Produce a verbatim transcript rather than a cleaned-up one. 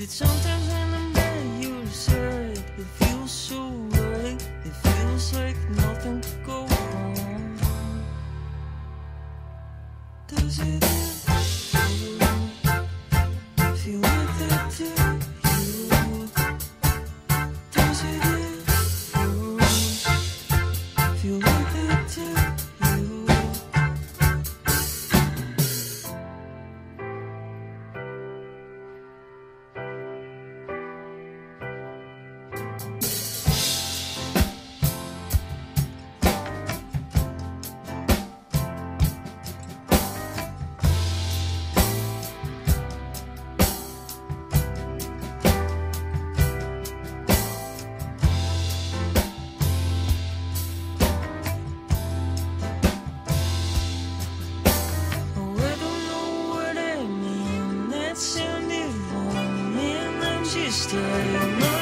Is it sometimes when I'm by your side, it feels so right, it feels like nothing could go wrong? Does it feel like that to you? Does it feel like that to you? Just stay.